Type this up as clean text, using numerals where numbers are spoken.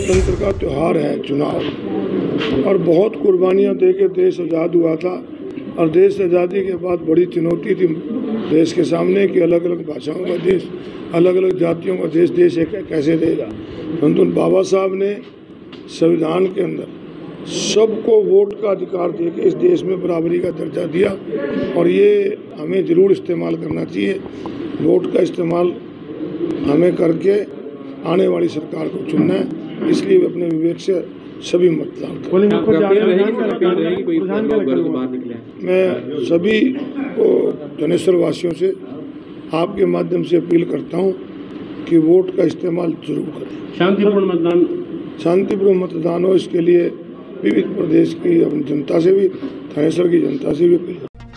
लोकतंत्र का त्यौहार है चुनाव, और बहुत कुर्बानियाँ दे के देश आज़ाद हुआ था। और देश आज़ादी के बाद बड़ी चुनौती थी देश के सामने कि अलग अलग भाषाओं का देश, अलग अलग जातियों का देश, देश एक कैसे देगा। परंतु बाबा साहब ने संविधान के अंदर सबको वोट का अधिकार दे के इस देश में बराबरी का दर्जा दिया, और ये हमें ज़रूर इस्तेमाल करना चाहिए। वोट का इस्तेमाल हमें करके आने वाली सरकार को चुनना है, इसलिए अपने विवेक से सभी मतदान करें। मैं सभी को धनेसर वासियों से आपके माध्यम से अपील करता हूं कि वोट का इस्तेमाल जरूर करें। शांतिपूर्ण मतदान हो, इसके लिए विभिन्न प्रदेश की जनता से भी, थानेसर की जनता से भी अपील।